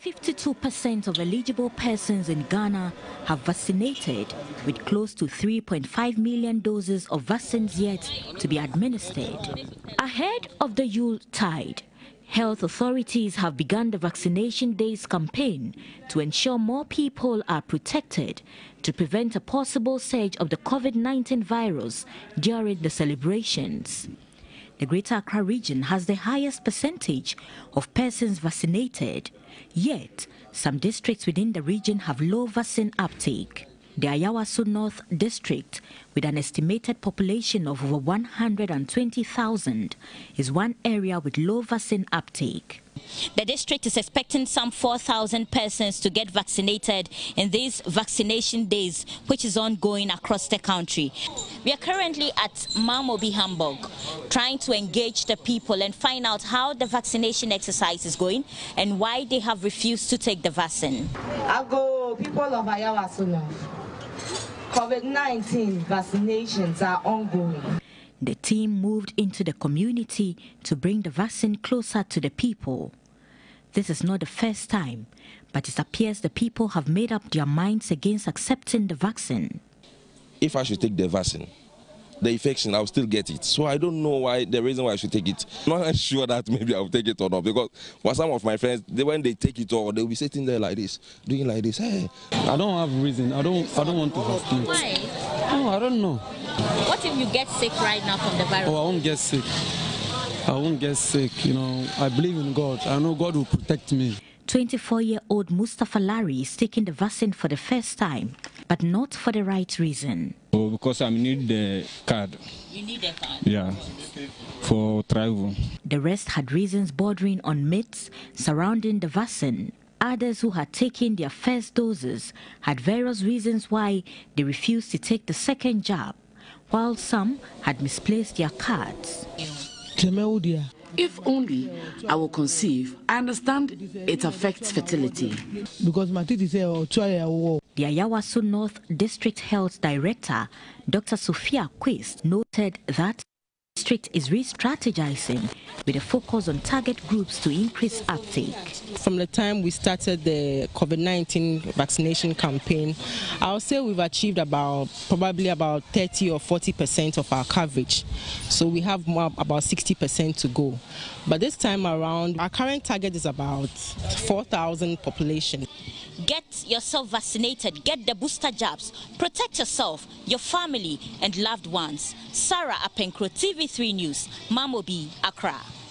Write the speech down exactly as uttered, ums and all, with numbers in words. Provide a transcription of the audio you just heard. fifty-two percent of eligible persons in Ghana have vaccinated, with close to three point five million doses of vaccines yet to be administered. Ahead of the Yule tide, health authorities have begun the Vaccination Days campaign to ensure more people are protected to prevent a possible surge of the COVID nineteen virus during the celebrations. The Greater Accra Region has the highest percentage of persons vaccinated, yet some districts within the region have low vaccine uptake. The Ayawaso North District, with an estimated population of over one hundred twenty thousand, is one area with low vaccine uptake. The district is expecting some four thousand persons to get vaccinated in these vaccination days, which is ongoing across the country. We are currently at Mamobi Hamburg, trying to engage the people and find out how the vaccination exercise is going and why they have refused to take the vaccine. I'll go, people of Ayawaso North. COVID nineteen vaccinations are ongoing. The team moved into the community to bring the vaccine closer to the people. This is not the first time, but it appears the people have made up their minds against accepting the vaccine. If I should take the vaccine, the infection, I'll still get it. So I don't know why, the reason why I should take it. I'm not sure that maybe I'll take it or not, because for some of my friends, they, when they take it all, they'll be sitting there like this, doing like this. Hey, I don't have reason. I don't, I don't want to vaccinate. Why? No, I don't know. What if you get sick right now from the virus? Oh, I won't get sick. I won't get sick. You know, I believe in God. I know God will protect me. twenty-four-year-old Mustafa Larry is taking the vaccine for the first time, but not for the right reason. Oh, because I need the card. You need the card? Yeah, for travel. The rest had reasons bordering on myths surrounding the vaccine. Others who had taken their first doses had various reasons why they refused to take the second jab, while some had misplaced their cards. If only I will conceive, I understand it affects fertility. Because my titi say, "Oh, try a war." The Ayawaso North District Health Director, Doctor Sophia Quist, noted that the district is re-strategizing with a focus on target groups to increase uptake. From the time we started the COVID nineteen vaccination campaign, I'll say we've achieved about probably about thirty or forty percent of our coverage. So we have more, about sixty percent to go. But this time around, our current target is about four thousand population. Get yourself vaccinated, get the booster jabs, protect yourself, your family and loved ones. Sarah Apenkro, T V three News, Mamobi, Accra.